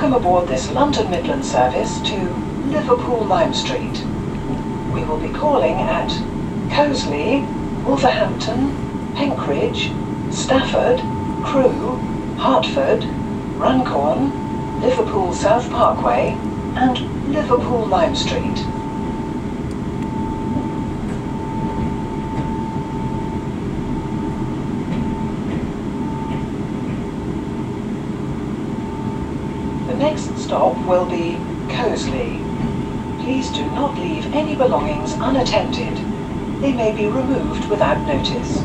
Welcome aboard this London Midland service to Liverpool Lime Street. We will be calling at Coseley, Wolverhampton, Penkridge, Stafford, Crewe, Hartford, Runcorn, Liverpool South Parkway and Liverpool Lime Street. The next stop will be Coseley. Please do not leave any belongings unattended. They may be removed without notice.